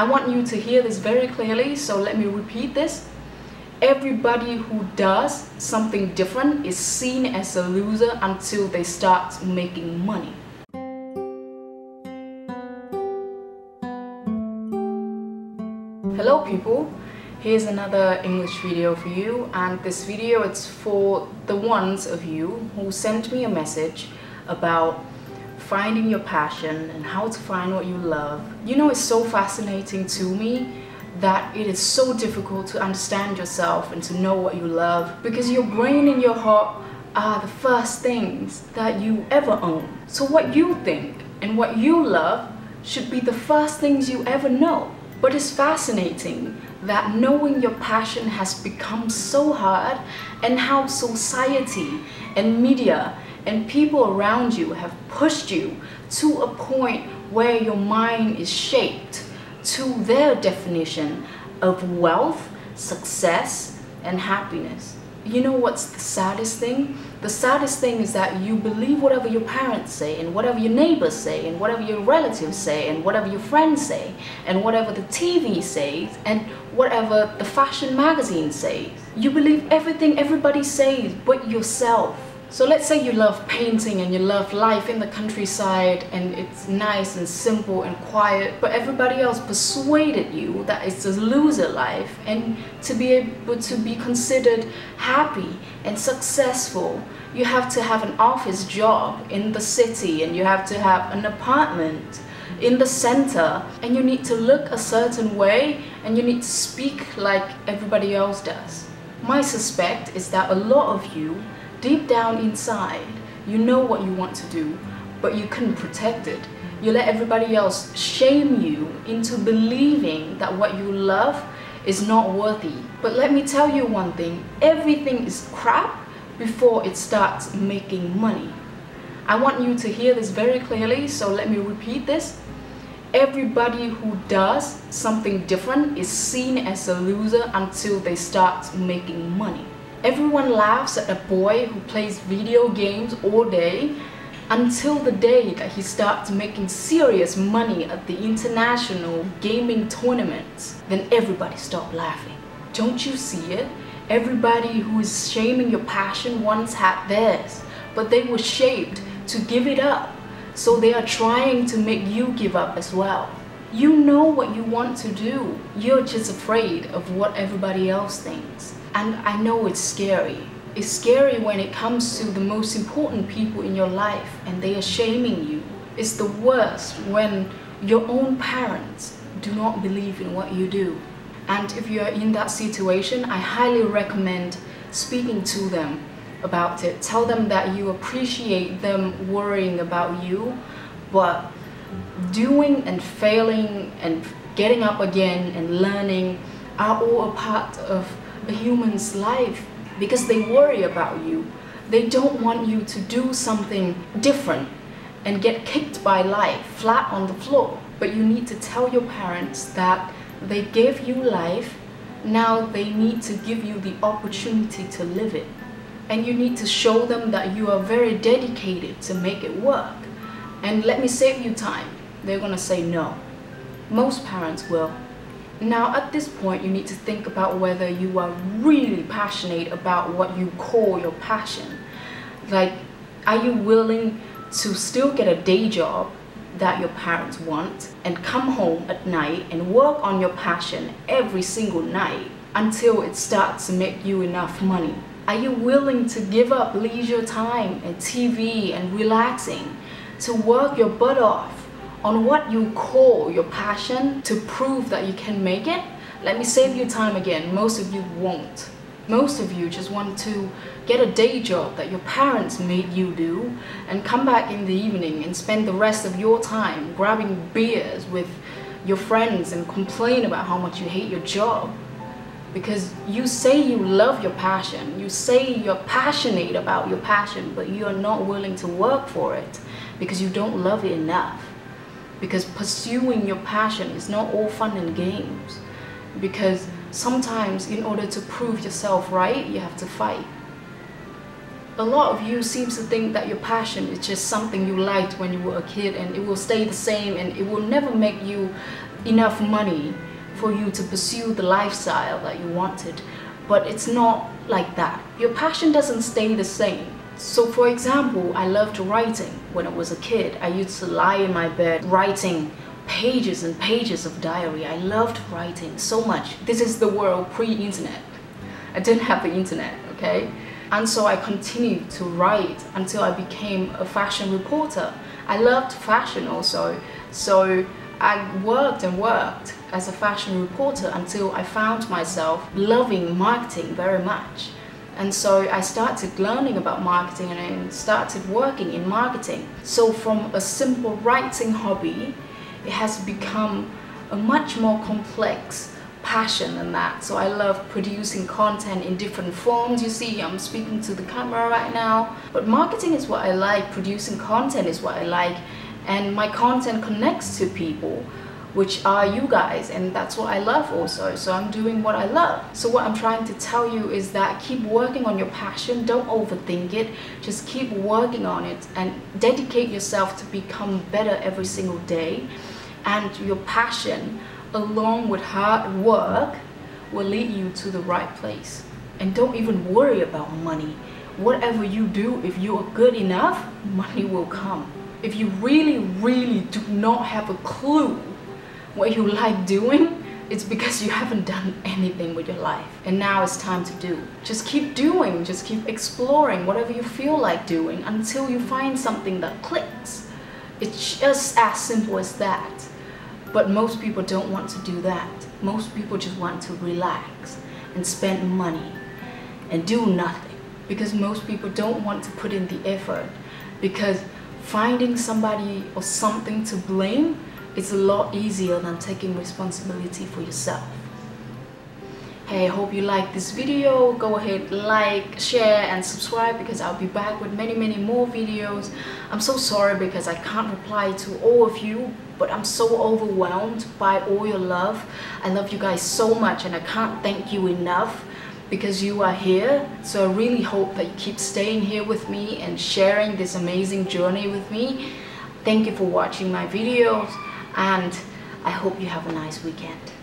I want you to hear this very clearly, so let me repeat this. Everybody who does something different is seen as a loser until they start making money. Hello people, here's another English video for you, and this video is for the ones of you who sent me a message about finding your passion and how to find what you love. You know, it's so fascinating to me that it is so difficult to understand yourself and to know what you love, because your brain and your heart are the first things that you ever own. So what you think and what you love should be the first things you ever know. But it's fascinating that knowing your passion has become so hard, and how society and media and people around you have pushed you to a point where your mind is shaped to their definition of wealth, success, and happiness. You know what's the saddest thing? The saddest thing is that you believe whatever your parents say, and whatever your neighbors say, and whatever your relatives say, and whatever your friends say, and whatever the TV says, and whatever the fashion magazine says. You believe everything everybody says but yourself. So let's say you love painting and you love life in the countryside and it's nice and simple and quiet, but everybody else persuaded you that it's a loser life, and to be able to be considered happy and successful, you have to have an office job in the city, and you have to have an apartment in the center, and you need to look a certain way, and you need to speak like everybody else does. My suspect is that a lot of you, deep down inside, you know what you want to do, but you couldn't protect it. You let everybody else shame you into believing that what you love is not worthy. But let me tell you one thing, everything is crap before it starts making money. I want you to hear this very clearly, so let me repeat this. Everybody who does something different is seen as a loser until they start making money. Everyone laughs at a boy who plays video games all day until the day that he starts making serious money at the international gaming tournaments. Then everybody stops laughing. Don't you see it? Everybody who is shaming your passion once had theirs, but they were shaped to give it up. So they are trying to make you give up as well. You know what you want to do. You're just afraid of what everybody else thinks. And I know it's scary. It's scary when it comes to the most important people in your life and they are shaming you. It's the worst when your own parents do not believe in what you do. And if you are in that situation, I highly recommend speaking to them about it. Tell them that you appreciate them worrying about you, but doing and failing and getting up again and learning are all a part of a human's life, because they worry about you. They don't want you to do something different and get kicked by life flat on the floor. But you need to tell your parents that they gave you life, now they need to give you the opportunity to live it. And you need to show them that you are very dedicated to make it work. And let me save you time, they're gonna say no. Most parents will. Now at this point you need to think about whether you are really passionate about what you call your passion. Like, are you willing to still get a day job that your parents want and come home at night and work on your passion every single night until it starts to make you enough money? Are you willing to give up leisure time and TV and relaxing to work your butt off on what you call your passion to prove that you can make it? Let me save you time again, most of you won't. Most of you just want to get a day job that your parents made you do and come back in the evening and spend the rest of your time grabbing beers with your friends and complain about how much you hate your job. Because you say you love your passion, you say you're passionate about your passion, but you are not willing to work for it because you don't love it enough. Because pursuing your passion is not all fun and games. Because sometimes in order to prove yourself right, you have to fight. A lot of you seems to think that your passion is just something you liked when you were a kid and it will stay the same and it will never make you enough money for you to pursue the lifestyle that you wanted, but it's not like that. Your passion doesn't stay the same. So for example, I loved writing. When I was a kid, I used to lie in my bed writing pages and pages of diary. I loved writing so much. This is the world pre-internet. I didn't have the internet, okay? And so I continued to write until I became a fashion reporter. I loved fashion also, so I worked and worked as a fashion reporter until I found myself loving marketing very much. And so I started learning about marketing and I started working in marketing. So from a simple writing hobby, it has become a much more complex passion than that. So I love producing content in different forms. You see, I'm speaking to the camera right now. But marketing is what I like, producing content is what I like, and my content connects to people, which are you guys, and that's what I love also. So I'm doing what I love. So what I'm trying to tell you is that keep working on your passion, don't overthink it, just keep working on it and dedicate yourself to become better every single day. And your passion, along with hard work, will lead you to the right place. And don't even worry about money. Whatever you do, if you are good enough, money will come. If you really, really do not have a clue what you like doing, it's because you haven't done anything with your life, and now it's time to do. Just keep doing, just keep exploring whatever you feel like doing until you find something that clicks. It's just as simple as that. But most people don't want to do that. Most people just want to relax and spend money and do nothing, because most people don't want to put in the effort, because finding somebody or something to blame, it's a lot easier than taking responsibility for yourself. Hey, I hope you liked this video. Go ahead, like, share and subscribe, because I'll be back with many more videos. I'm so sorry because I can't reply to all of you, but I'm so overwhelmed by all your love. I love you guys so much and I can't thank you enough, because you are here. So I really hope that you keep staying here with me and sharing this amazing journey with me. Thank you for watching my videos. And I hope you have a nice weekend.